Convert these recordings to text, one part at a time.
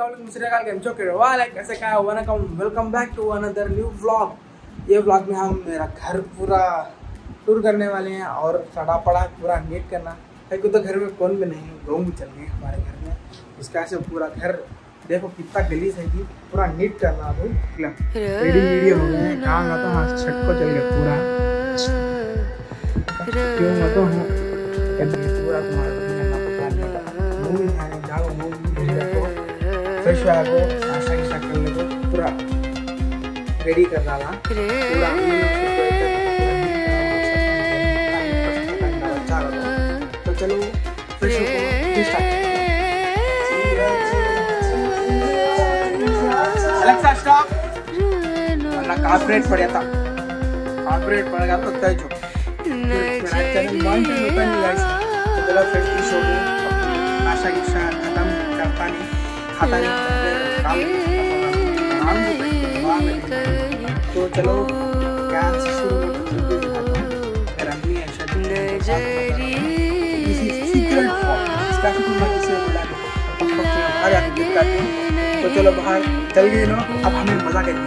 Welcome back to another new vlog. ये vlog में हम मेरा घर पूरा टूर करने वाले हैं और सड़ा पड़ा पूरा नेट करना है क्योंकि तो घर में कौन भी नहीं लोग भी चल गए हमारे घर में। उसका से पूरा घर देखो कितना गलीस है कि पूरा नीट करना हो गया पूरा फ्रेश को पूरा रेडी कर रहा पूरा तो चलो फ्रेश अलेक्सा स्टॉप कॉर्पोरेट पड़ गया था तो तय जो चैनल आशा की शायद खत्म करता नहीं खाता नहीं तो चलो डांस शुरू करते हैं। किसी सीक्रेट इसका तो चलो बाहर चल गए ना अब हमें मजा करेंगे।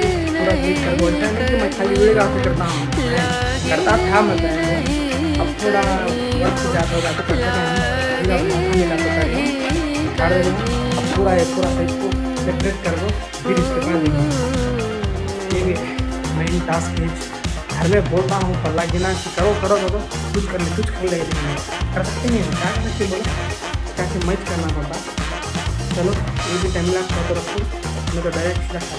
पूरा साइज को सेपरेट कर दो फिर इसके बाद ये भी मेन टास्क है। घर में बोलता हूँ पल्ला गिना कि करो करो करो कुछ कर ले कर सकते नहीं क्या करके बोलो क्या से मैच करना पड़ता। चलो ये भी टाइम लगता तो रखो नहीं तो डायरेक्ट रखा।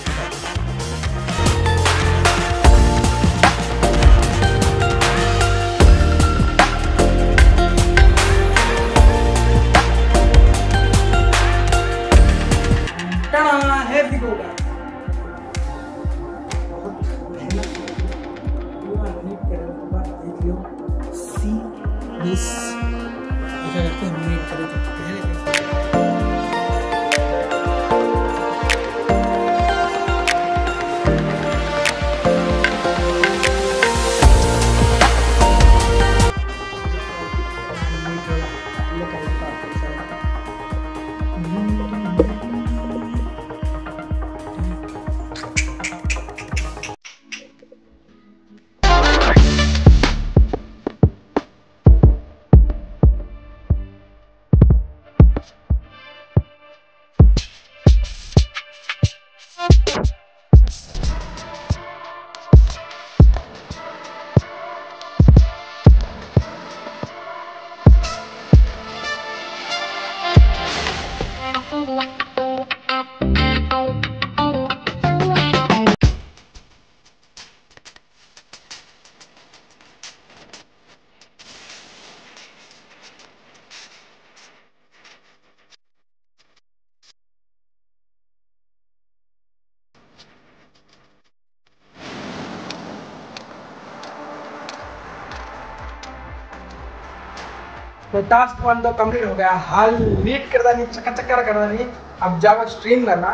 तो टास्क वन तो कम्प्लीट हो गया। हाल नीट करता नहीं चक्कर चक्कर करता नहीं। अब जाओ स्ट्रीम करना।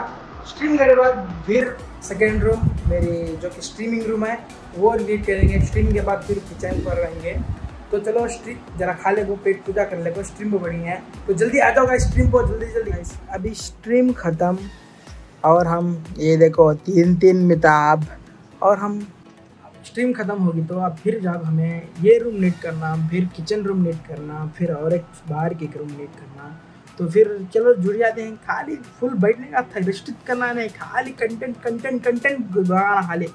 स्ट्रीम करने के बाद फिर सेकेंड रूम मेरी जो कि स्ट्रीमिंग रूम है वो नीट करेंगे। स्ट्रीम के बाद फिर किचन पर रहेंगे। तो चलो स्ट्रीम जरा खा ले को पेट पूजा कर ले को स्ट्रीम पर बढ़िया है तो जल्दी आ जाओ स्ट्रीम पर जल्दी जल्दी। अभी स्ट्रीम ख़त्म और हम ये देखो तीन मिताब और हम स्ट्रीम ख़त्म होगी तो आप फिर जाकर हमें ये रूम नीट करना, फिर किचन रूम नीट करना, फिर और एक बाहर के एक रूम नीट करना। तो फिर चलो जुड़ जाते हैं, खाली फुल बैठने का थ्रस्टित करना नहीं, खाली कंटेंट कंटेंट कंटेंट बनाना खाली।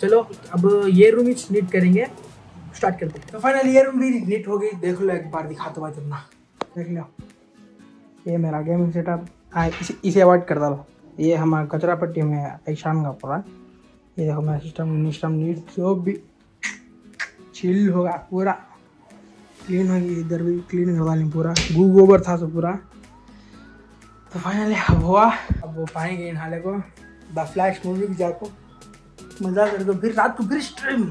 चलो अब ये रूम ही नीट करेंगे, स्टार्ट करते हैं। तो फाइनली ये रूम भी नीट हो गई, देख लो एक बार दिखाता हूँ तुमना, देख लो ये मेरा गेमिंग सेटअप। हाँ इसे अवॉइड कर डालो, ये हमारा कचरा पट्टी में एग्जाम का पूरा, ये देखो मेरा सिस्टम नीट जो भी चिल होगा पूरा क्लीन होगी, इधर भी क्लीन होगा नहीं, पूरा गू गोबर था सो पूरा। तो फाइनली अब हुआ, अब वो पाएंगे इन हाले को द फ्लैश मूवी भी जाको मज़ा कर दो, फिर रात को फिर स्ट्रीम।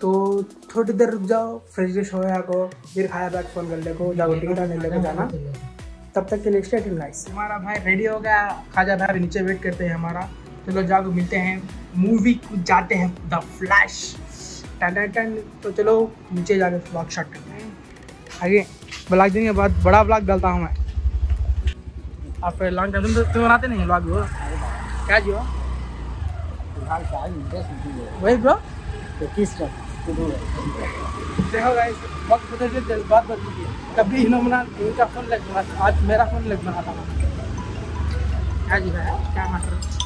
तो थोड़ी देर रुक जाओ, फ्रेश हो या को फिर खाया बैग फोन कर देखो, जाओ टिकट आने लेकर जाना। तब तक के लिए स्टे ट्यून्ड गाइस। हमारा भाई रेडी हो गया, खाजा भाई नीचे वेट करते हैं हमारा। चलो जाओ मिलते हैं, मूवी को जाते हैं द फ्लैश टन। तो चलो नीचे जाकर ब्लॉग शॉट करते हैं, आगे ब्लॉग देने के बाद बड़ा ब्लॉग डालता हूँ मैं। आप लॉन्ग टाइम तुम बनाते नहीं ब्लॉग हो क्या जी हो वही ब्रो, तो किस देखो गाइस वक्त बदल जज्बात बदल गई, कभी इन्होंने इनका फ़ोन लग रहा था, आज मेरा फ़ोन लग रहा था। क्या जी भाई क्या मात्र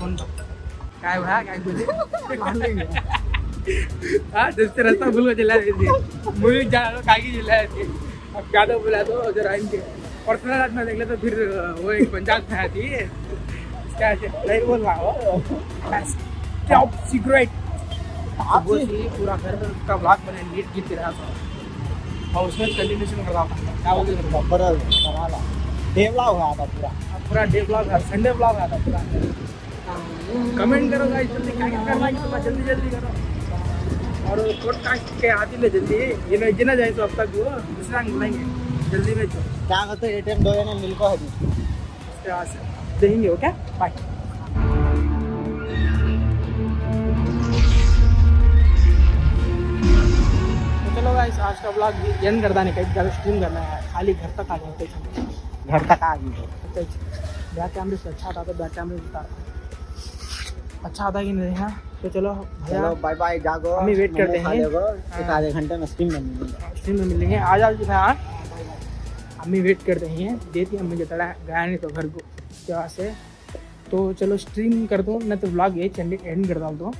फोन क्या भाया क्या बोले हाँ दोस्त रास्ता भूल कर चला देती मूवी जा कागी चला देती। अब ज़्यादा बोला तो उधर आएंगे पर्सनल रात में देख ले तो फिर वो एक पंजाब में आती है क्या नहीं बोल रहा हो क्या सिगरेट वो ही पूरा घर का ब्लॉग मैंने नीट की तरह था और उसमें कंटिन्यूशन कर रहा था। क्या बोलते हैं बरल बराला डे ब्लॉग हुआ था पूरा, पूरा डे ब्लॉग हुआ, संडे ब्लॉग हुआ था पूरा। कमेंट करो गाइस जल्दी, क्या करना है जल्दी जल्दी करो और पॉडकास्ट के आती है जल्दी, ये ना जिना जाए तो अब तक वो दूसरा मिलेंगे जल्दी में। क्या कहते हैं एटीएम दो ना मिल को है उसके आस देंगे। Okay bye. चलो गाइस आज का ब्लॉग एंड कर देना, कहीं ज़्यादा स्ट्रीम करना है, खाली घर तक आ जाते हैं, घर तक आ गए। बैक कैमरे से अच्छा आता तो बैक कैमरे उतार अच्छा आता कि नहीं है। तो चलो बाय बाय, जागो हम वेट करते हैं, एक आधे घंटे में स्ट्रीम में मिलेंगे। आ जाओ जी भाई हम वेट करते हैं, देती हम मुझे तड़ा गया नहीं तो घर को जहाँ से। तो चलो स्ट्रीम कर दो ना तो व्लॉग ये एंड कर डाल दो,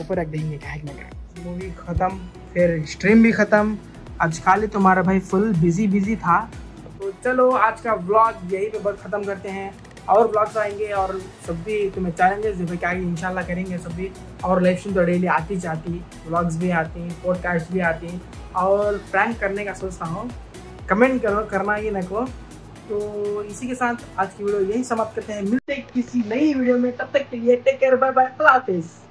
ऊपर रख देंगे क्या है। मूवी ख़त्म फिर स्ट्रीम भी ख़त्म, आज खाली तुम्हारा भाई फुल बिजी था। तो चलो आज का व्लॉग यही पे बस ख़त्म करते हैं, और ब्लॉग्स आएंगे और सब भी तुम्हें चैलेंजेस जो क्या इंशाल्लाह करेंगे सब भी। और लाइव स्ट्रीम तो डेली आती जाती, ब्लॉग्स भी आती, पॉडकास्ट भी आती, और प्रैंक करने का सोचता हूँ, कमेंट करो करना ही ना को। तो इसी के साथ आज की वीडियो यही समाप्त करते हैं, मिलते हैं किसी नई वीडियो में, तब तक के लिए टेक केयर, बाय बाय, अल्लाह हाफिज़।